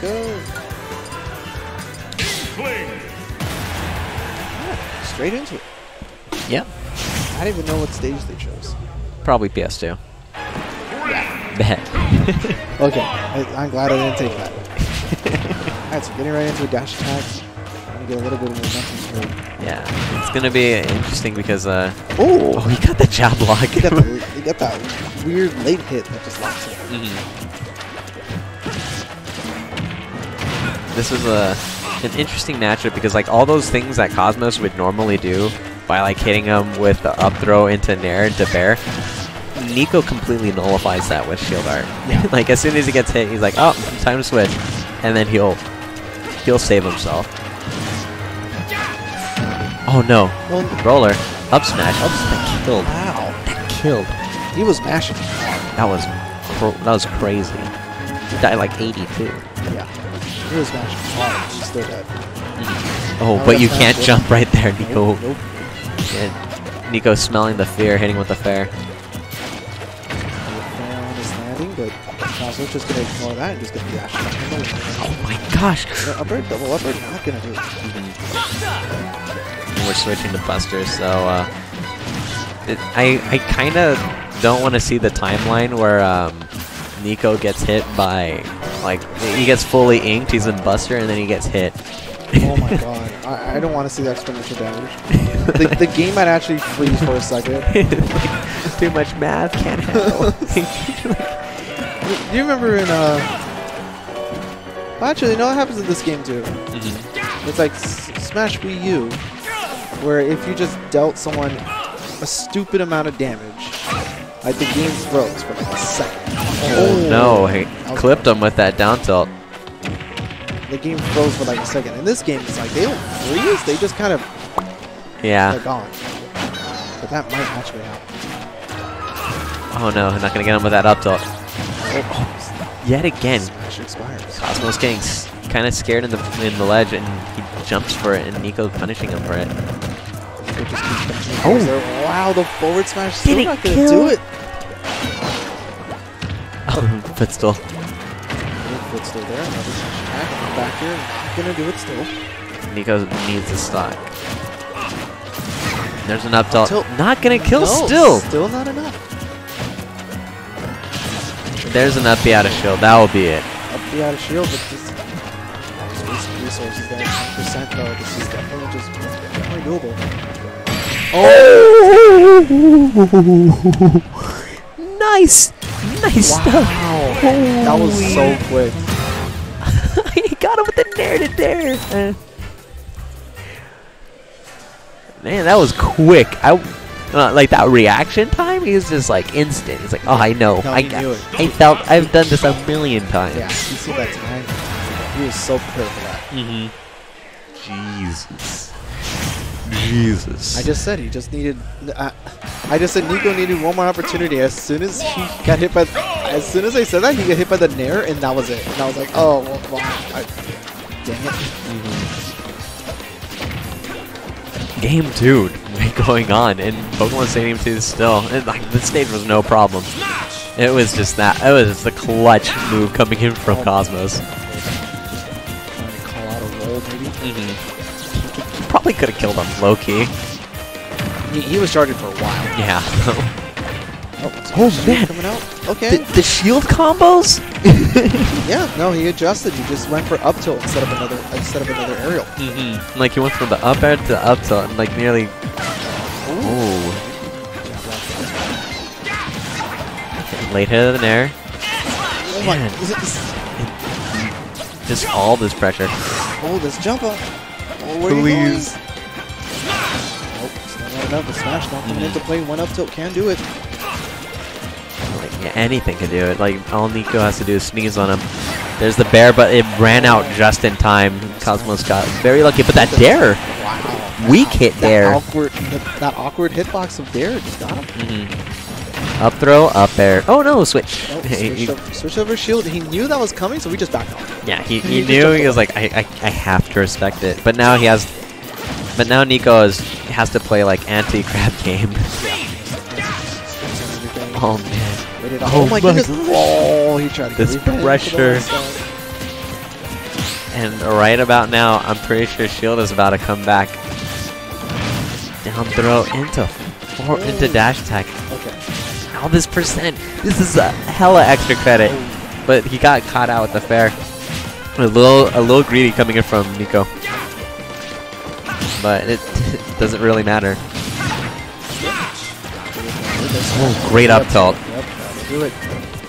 go. Yeah, straight into it. Yep. I don't even know what stage they chose. Probably PS2. Yeah. Bet. Okay. I'm glad I didn't take that. Alright, so getting right into a dash attack. I'm going to get a little bit of momentum here. Yeah. It's going to be interesting because... oh, he got the jab block. He got, he got that weird late hit that just locks him. Mm-hmm. This is an interesting matchup because like all those things that Cosmos would normally do by like hitting him with the up throw into nair into bear, Nicko completely nullifies that with shield art. Yeah. Like as soon as he gets hit, he's like, oh, time to switch, and then he'll save himself. Oh no, well, roller up smash. Up smash killed. Wow, that killed. He was mashing. That was crazy. He died like 82. Yeah. He was mashing. Oh, he's still dead. Oh, but you can't jump right there, Nicko. Nope. And Nicko smelling the fear, hitting with the fair. Is landing, but Cosmos just gonna ignore that and just gonna dash. Oh my gosh! Upper, double upper, not gonna do it. Mm-hmm. And we're switching to Buster, so I kind of don't want to see the timeline where Nicko gets hit by. Like, he gets fully inked, he's in Buster, and then he gets hit. Oh my god. I don't want to see that exponential damage. The game might actually freeze for a second. Like, too much math, can't handle. Do you remember in, actually, you know what happens in this game, too? Mm-hmm. It's like Smash Wii U, where if you just dealt someone a stupid amount of damage, like the game froze for like a second. Oh no, he clipped him with that down tilt. The game froze for like a second. In this game, it's like they don't freeze, they just kind of... Yeah. They're gone. But that might actually happen. Oh no, I'm not going to get him with that up tilt. Oh, yet again. Smash expires. Cosmos getting kind of scared in the ledge, and he jumps for it, and Nicko punishing him for it. Oh wow, the forward smash still not going to do it. Footstool. Footstool there. Another smash back here. Not gonna do it still. Nicko needs a stock. There's an up tilt. Not gonna kill. No, still. Still not enough. There's an up B out of shield. That will be it. Up B out of shield, but just wasting resources there. Percent though, this is definitely just doable. Oh! Nice. Nice stuff. That was so quick. He got him with the dare to dare. Man, that was quick. Like that reaction time, he was just like instant. He's like, oh, I know. No, I felt I've done this a million times. Yeah, you see that time? He was so prepared for that. Mm-hmm. Jesus. I just said he just needed. I just said Nicko needed one more opportunity. As soon as he got hit by, as soon as I said that, he got hit by the nair, and that was it. And I was like, oh, well, dang it. Mm-hmm. Game 2 going on, and Pokemon Stadium 2 is still. And, like, this stage was no problem. It was just that. It was just the clutch move coming in from Cosmos. Trying to call out a roll, maybe. Mm-hmm. Probably could have killed him, low-key. He was charging for a while. Yeah. Oh man! Coming out. Okay. The shield combos? Yeah. No, he adjusted. He just went for up tilt instead of another aerial. Mm-hmm. Like he went from the up air to the up tilt, and like nearly. Ooh. Late hit of the nair. Oh my! Just all this pressure. Oh, this jump up. Please. Nope, it's not enough. The smash not coming into play. One up tilt can do it. Like, yeah, anything can do it. Like all Nicko has to do is sneeze on him. There's the bear, but it ran out just in time. Cosmos got very lucky, but that dare, wow, weak hit there. That awkward hitbox of dare just got him. Mm-hmm. Up throw, up air. Oh no, switch. Nope, switch over shield. He knew that was coming, so we just backed off. Yeah, he knew. He was like, I have to respect it. But now he has, but now Nicko has to play like anti-crab game. Oh man! Oh my goodness! Oh, he tried to get this pressure. And right about now, I'm pretty sure Shield is about to come back. Down throw into or into dash attack. Okay. All this percent. This is a hella extra credit. But he got caught out with the fair. A little greedy coming in from Nicko. But it doesn't really matter. Oh, great up tilt.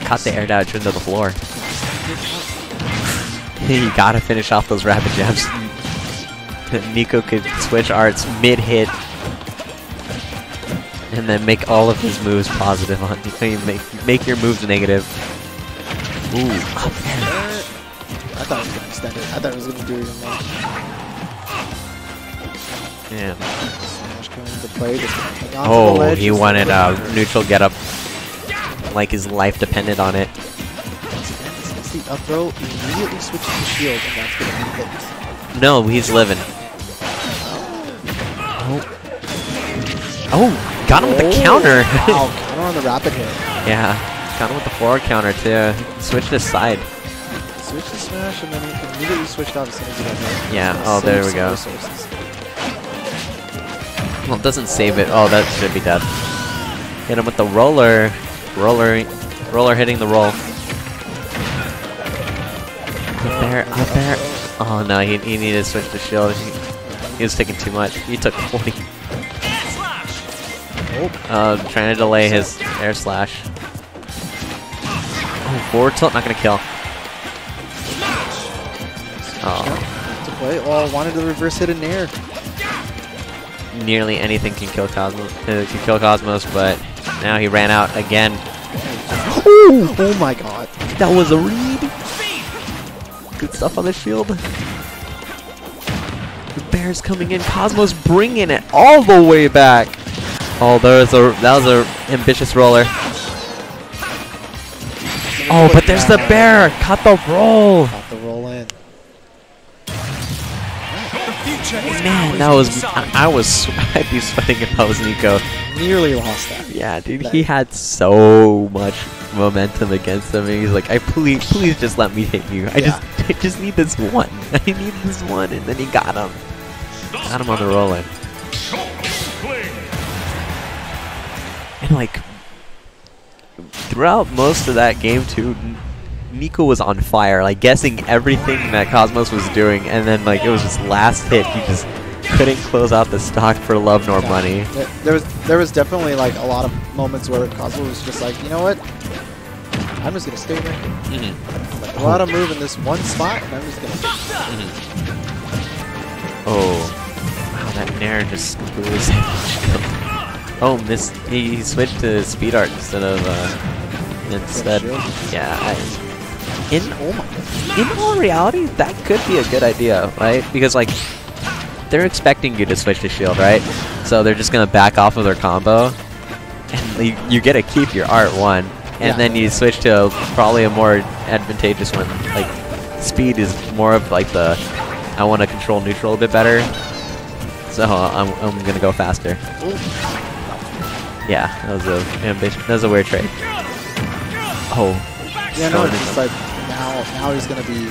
Caught the air dodge into the floor. You gotta finish off those rapid jabs. Nicko could switch arts mid-hit. And then make all of his moves positive on Nicko. You make your moves negative. Ooh, up air. I thought it was gonna extend it. I thought it was gonna do it in there. Yeah. Oh, he wanted a neutral get up. Like his life depended on it. The up throw immediately switches to shield, and that's gonna end it. No, he's living. Oh, got him with the counter. Wow, counter on the rapid hit. Yeah, got him with the forward counter too. Switch this side. Switch to smash, and then immediately switched off as soon as he got there. Yeah. Oh, there we go. Well, it doesn't save it. Oh, that should be dead. Hit him with the roller. Roller hitting the roll. Up there, up there. Oh no, he needed to switch to shield. He was taking too much. He took 40. Trying to delay his air slash. Oh, forward tilt, not gonna kill. Oh, wanted to reverse hit in air. Nearly anything can kill Cosmos, but now he ran out again. Ooh, oh my god. That was a read. Good stuff on the shield. The bear's coming in. Cosmos bringing it all the way back. Oh, that was a ambitious roller. Oh, but there's the bear. Caught the roll. Caught the roll in. Man, that was... I'd be sweating if I was Nicko. Nearly lost that. Yeah, dude, he had so much momentum against him, and he's like, please just let me hit you. I just need this one. I need this one, and then he got him. Got him on the roll-in. And, like, throughout most of that game, too, Nicko was on fire, like guessing everything that Cosmos was doing, and then like it was his last hit. He just couldn't close out the stock for love nor money. There was definitely like a lot of moments where Cosmos was just like, you know what, I'm just gonna stay there. Like, a lot of move in this one spot, and I'm just gonna. Oh, wow, that Nair just completely saved. Oh, missed. He switched to speed art instead. Yeah. In all reality, that could be a good idea, right? Because, like, they're expecting you to switch to shield, right? So they're just going to back off of their combo, and you get to keep your art one, and then you switch to probably a more advantageous one. Like, speed is more of, like, the, I want to control neutral a bit better, so I'm going to go faster. Yeah, that was a weird trade. Oh. Yeah, no, it's just like... Now he's gonna be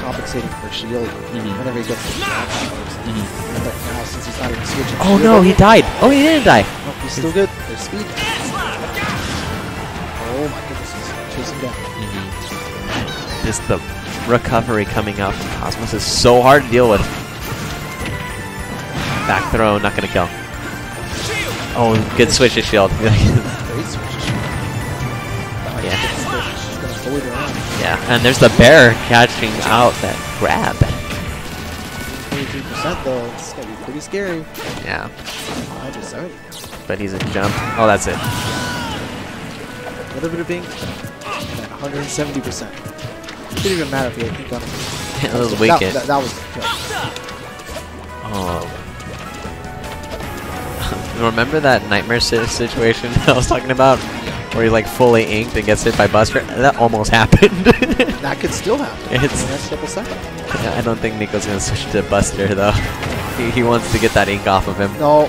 compensating for shield whenever he gets the But now since he's not even switching. Oh no, he died. Oh, he didn't die. No, he's still good. There's speed. Oh my goodness, he's chasing down. Just the recovery coming out from Cosmos is so hard to deal with. Back throw, not gonna kill. Oh, good switch to shield. Great switch to shield. Yeah. Yeah, and there's the bear catching out that grab. 23% though, it's gonna be pretty scary. Yeah. But he's a jump. Oh, that's it. A little bit of pink. 170%. It didn't even matter if he had pink on him. That was weak. That was good. Oh. Remember that nightmare situation I was talking about? Where he like fully inked and gets hit by Buster. That almost happened. That could still happen. It's the next couple seconds. I don't think Nicko's gonna switch to Buster though. He wants to get that ink off of him. No.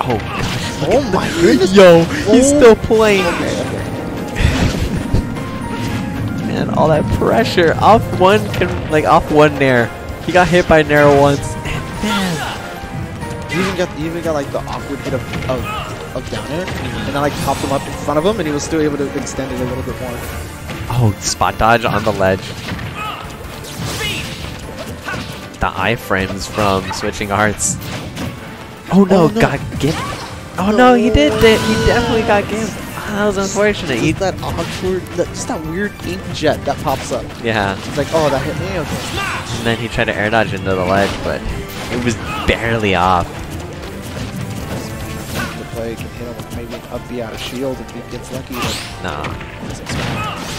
Oh gosh. Oh my goodness. Yo, he's still playing. Okay, okay. man. All that pressure off one can, like off one nair. He got hit by nair once, and man, you even got like the awkward hit of down air, and I like popped him up in front of him, and he was still able to extend it a little bit more. Oh, spot dodge on the ledge. The iframes from Switching Arts. Oh no, got gimped. Oh no, he did. He definitely got gimped. That was unfortunate. Just that awkward, just that weird ink jet that pops up. Yeah. It's like, oh, that hit me. Okay. And then he tried to air dodge into the ledge, but it was barely off. The play can hit him with maybe an up B out of shield if he gets lucky. Nah.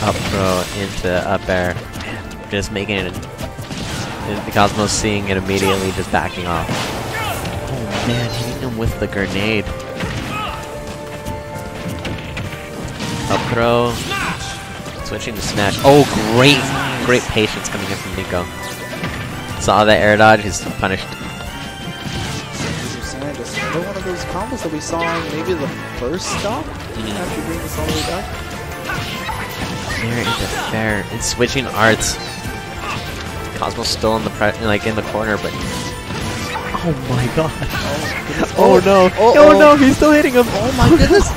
Up throw into up air. Just making it. The Cosmos seeing it immediately, just backing off. Oh man, hitting him with the grenade. Up throw, switching to smash. Oh, great patience coming in from Nicko. Saw that air dodge, he's punished. Another one of those combos that we saw on maybe the first stop. After bringing this all the way back. There is a fair. It's Switching Arts. Cosmos still in the in the corner, but. Oh my god! Oh, oh no! Oh no! He's still hitting him! Oh my goodness!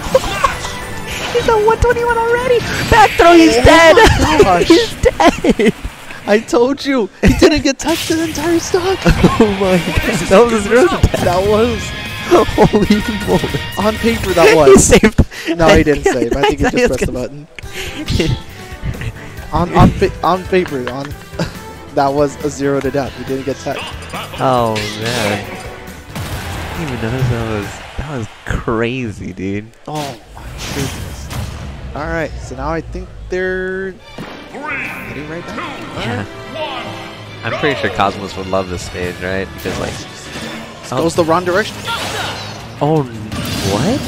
He's at 121 already! Back throw, he's dead! He's dead! I told you! He didn't get touched the entire stock! Oh my god, that was his real death! That was... Holy moly! On paper, that was. He saved. No, he didn't save. I think he just pressed the button. on paper, on... that was a 0 to death. He didn't get touched. Oh man. I didn't even notice that was crazy, dude. Oh my goodness. Alright, so now I think they're heading right back. Yeah. I'm pretty sure Cosmos would love this stage, right? Because, like... that was the wrong direction. Oh, what?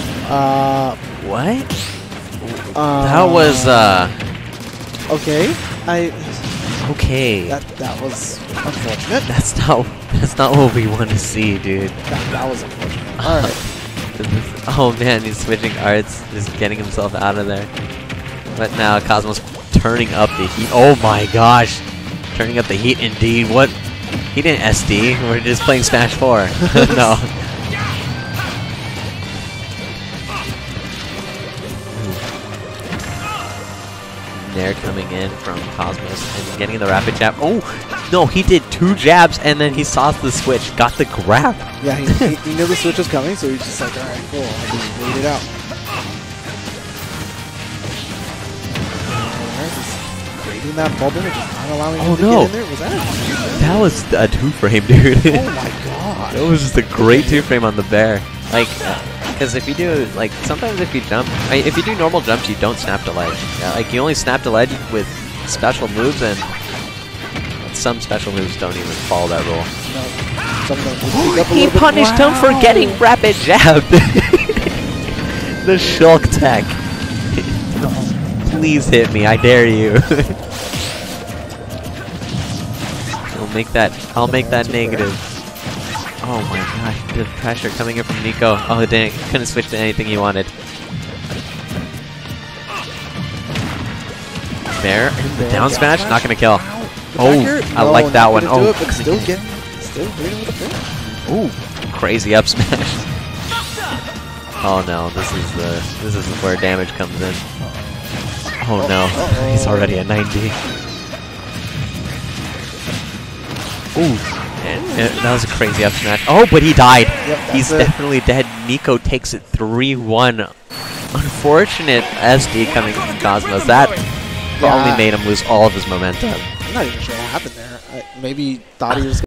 What? That was, okay, Okay. That was unfortunate. That's not what we want to see, dude. That was unfortunate. Alright. Oh man, he's Switching Arts, just getting himself out of there. But now Cosmos turning up the heat. Oh my gosh! Turning up the heat indeed. What? He didn't SD. We're just playing Smash 4. No. Nair coming in from Cosmos and getting the rapid jab. Oh! No, he did 2 jabs and then he saw the switch, got the grab. Yeah, he knew the switch was coming, so he's just like, alright, cool, I'll just wait it out. Alright, just creating that bubble and just not allowing him to get in there. Was that a 2-frame? That was a 2-frame, dude. Oh my god. That was just a great 2-frame on the bear. Like, because if you do, like, sometimes if you jump, if you do normal jumps, you don't snap to ledge. Yeah, like, you only snap to ledge with special moves and... some special moves don't even follow that rule. No, he punished him for getting rapid jab. The Shulk tech. Please hit me, I dare you. I'll make that negative. Oh my gosh, the pressure coming in from Nicko. Oh dang, couldn't switch to anything he wanted. There, and the down smash, not gonna kill. Oh, I like that one. Oh, ooh, crazy up smash. Oh no, this is where damage comes in. Oh no, he's already at 90. Ooh, and that was a crazy up smash. Oh, but he died. Yep, he's definitely dead. Nicko takes it 3-1. Unfortunate SD coming from Cosmos. That only made him lose all of his momentum. I'm not even sure what happened there. I maybe thought he was gonna